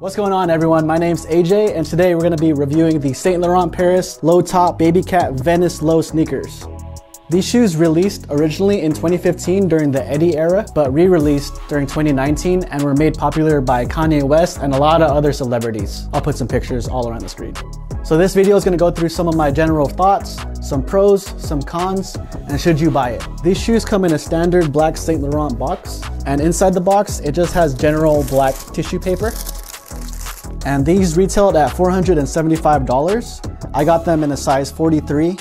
What's going on, everyone? My name's AJ, and today we're going to be reviewing the Saint Laurent Paris Low Top Babycat Venice Low sneakers. These shoes released originally in 2015 during the Eddie era, but re-released during 2019 and were made popular by Kanye West and a lot of other celebrities. I'll put some pictures all around the screen. So this video is going to go through some of my general thoughts, some pros, some cons, and should you buy it. These shoes come in a standard black Saint Laurent box, and inside the box it just has general black tissue paper. And these retailed at $475. I got them in a size 43.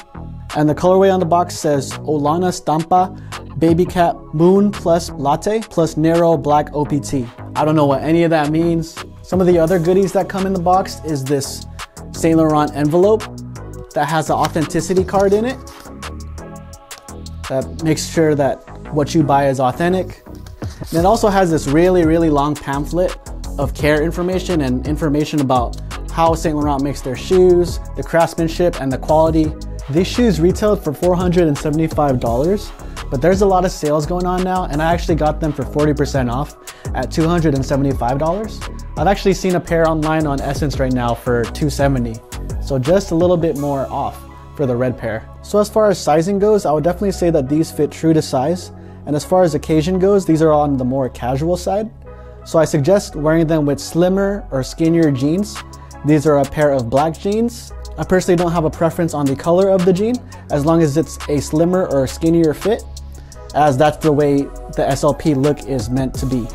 And the colorway on the box says Olana Stampa Baby Cat Moon Plus Latte Plus Nero Black OPT. I don't know what any of that means. Some of the other goodies that come in the box is this Saint Laurent envelope that has an authenticity card in it that makes sure that what you buy is authentic. And it also has this really long pamphlet of care information and information about how Saint Laurent makes their shoes, the craftsmanship, and the quality. These shoes retailed for $475, but there's a lot of sales going on now, and I actually got them for 40% off at $275. I've actually seen a pair online on Essence right now for $270, so just a little bit more off for the red pair. So as far as sizing goes, I would definitely say that these fit true to size, and as far as occasion goes, these are on the more casual side. So I suggest wearing them with slimmer or skinnier jeans. These are a pair of black jeans. I personally don't have a preference on the color of the jean, as long as it's a slimmer or skinnier fit, as that's the way the SLP look is meant to be.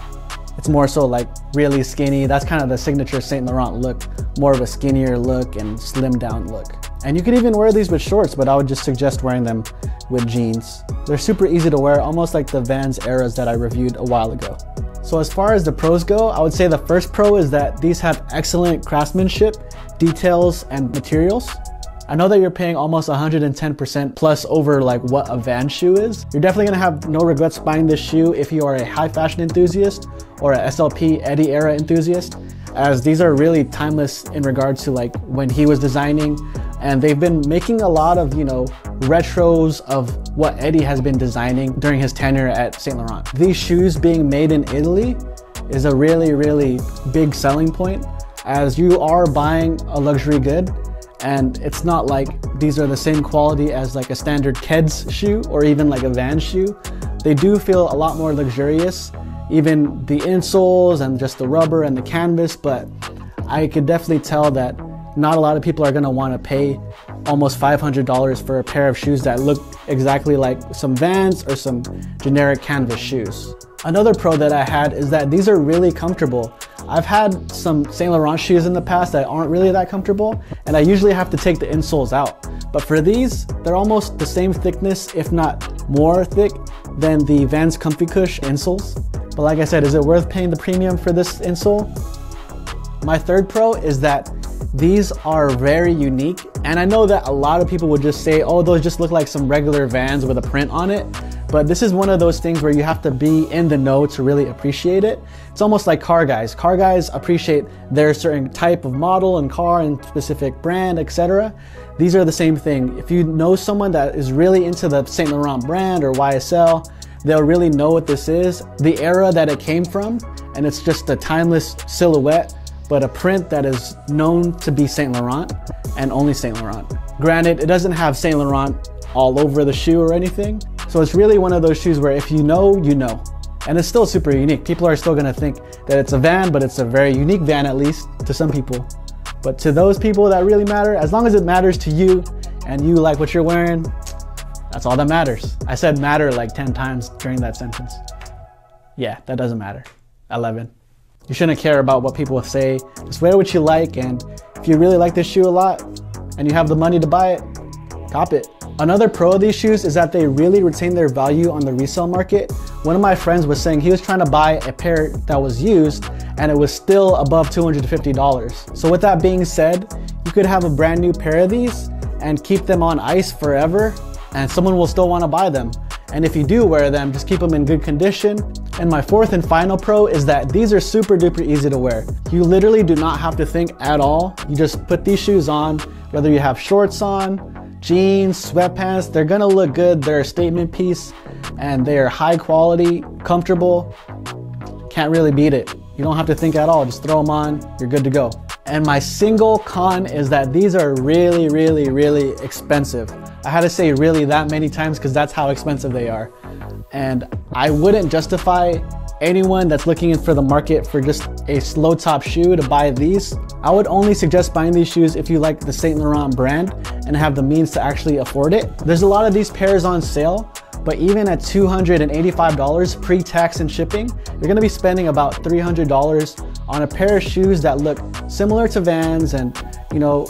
It's more so like really skinny. That's kind of the signature Saint Laurent look, more of a skinnier look and slimmed down look. And you could even wear these with shorts, but I would just suggest wearing them with jeans. They're super easy to wear, almost like the Vans Eras that I reviewed a while ago. So as far as the pros go, I would say the first pro is that these have excellent craftsmanship, details, and materials. I know that you're paying almost 110% plus over like what a Vans shoe is. You're definitely gonna have no regrets buying this shoe if you are a high fashion enthusiast or a SLP Eddie era enthusiast, as these are really timeless in regards to like when he was designing, and they've been making a lot of, you know, retros of what Eddie has been designing during his tenure at Saint Laurent. These shoes being made in Italy is a really big selling point, as you are buying a luxury good, and it's not like these are the same quality as like a standard Keds shoe or even like a Vans shoe. They do feel a lot more luxurious, even the insoles and just the rubber and the canvas, but I could definitely tell that not a lot of people are going to want to pay almost $500 for a pair of shoes that look exactly like some Vans or some generic canvas shoes. Another pro that I had is that these are really comfortable. I've had some Saint Laurent shoes in the past that aren't really that comfortable, and I usually have to take the insoles out. But for these, they're almost the same thickness, if not more thick, than the Vans ComfyCush insoles. But like I said, is it worth paying the premium for this insole? My third pro is that these are very unique, and I know that a lot of people would just say, oh, those just look like some regular Vans with a print on it, but this is one of those things where you have to be in the know to really appreciate it. It's almost like car guys. Car guys appreciate their certain type of model and car and specific brand, etc. These are the same thing. If you know someone that is really into the Saint Laurent brand or YSL, they'll really know what this is, the era that it came from, and it's just a timeless silhouette, but a print that is known to be Saint Laurent and only Saint Laurent. Granted, it doesn't have Saint Laurent all over the shoe or anything, so it's really one of those shoes where if you know, you know. And it's still super unique. People are still gonna think that it's a Van, but it's a very unique Van, at least to some people. But to those people that really matter, as long as it matters to you and you like what you're wearing, that's all that matters. I said matter like 10 times during that sentence. Yeah, that doesn't matter. 11. You shouldn't care about what people say. Just wear what you like, and if you really like this shoe a lot and you have the money to buy it, cop it. Another pro of these shoes is that they really retain their value on the resale market. One of my friends was saying he was trying to buy a pair that was used and it was still above $250. So with that being said, you could have a brand new pair of these and keep them on ice forever, and someone will still want to buy them. And if you do wear them, just keep them in good condition. And my fourth and final pro is that these are super duper easy to wear. You literally do not have to think at all. You just put these shoes on, whether you have shorts on, jeans, sweatpants, they're gonna look good. They're a statement piece, and they are high quality, comfortable. Can't really beat it. You don't have to think at all. Just throw them on. You're good to go. And my single con is that these are really, really, really expensive. I had to say really that many times because that's how expensive they are. And I wouldn't justify anyone that's looking for the market for just a low top shoe to buy these. I would only suggest buying these shoes if you like the Saint Laurent brand and have the means to actually afford it. There's a lot of these pairs on sale, but even at $285 pre-tax and shipping, you're going to be spending about $300 on a pair of shoes that look similar to Vans. And you know,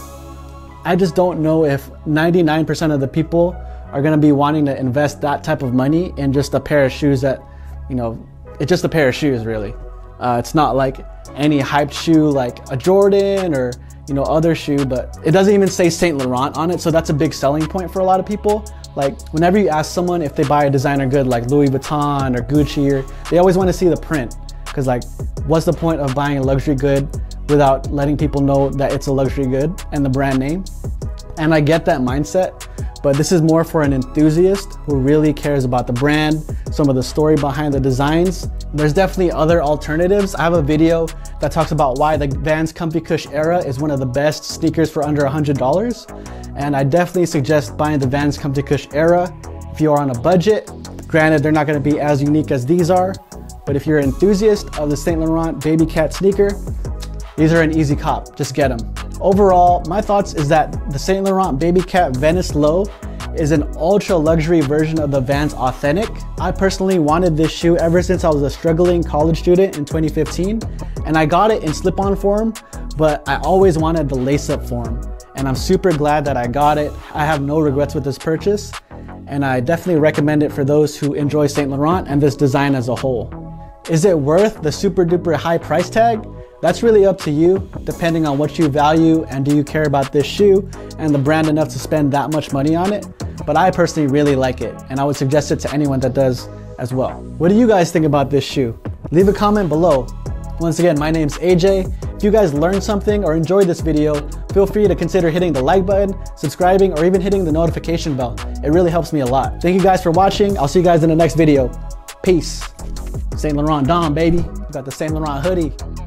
I just don't know if 99% of the people are going to be wanting to invest that type of money in just a pair of shoes that, you know, it's just a pair of shoes really. It's not like any hyped shoe like a Jordan or, you know, other shoe, but it doesn't even say Saint Laurent on it. So that's a big selling point for a lot of people. Like whenever you ask someone if they buy a designer good like Louis Vuitton or Gucci, or, they always want to see the print. Cause like, what's the point of buying a luxury good without letting people know that it's a luxury good and the brand name? And I get that mindset, but this is more for an enthusiast who really cares about the brand, some of the story behind the designs. There's definitely other alternatives. I have a video that talks about why the Vans ComfyCush era is one of the best sneakers for under $100. And I definitely suggest buying the Vans ComfyCush era if you are on a budget. Granted, they're not gonna be as unique as these are, but if you're an enthusiast of the Saint Laurent Babycat sneaker, these are an easy cop, just get them. Overall, my thoughts is that the Saint Laurent Babycat Venice Low is an ultra luxury version of the Vans Authentic. I personally wanted this shoe ever since I was a struggling college student in 2015, and I got it in slip-on form, but I always wanted the lace-up form, and I'm super glad that I got it. I have no regrets with this purchase, and I definitely recommend it for those who enjoy Saint Laurent and this design as a whole. Is it worth the super duper high price tag? That's really up to you, depending on what you value and do you care about this shoe and the brand enough to spend that much money on it. But I personally really like it, and I would suggest it to anyone that does as well. What do you guys think about this shoe? Leave a comment below. Once again, my name's AJ. If you guys learned something or enjoyed this video, feel free to consider hitting the like button, subscribing, or even hitting the notification bell. It really helps me a lot. Thank you guys for watching. I'll see you guys in the next video. Peace. Saint Laurent Dom, baby. Got the Saint Laurent hoodie.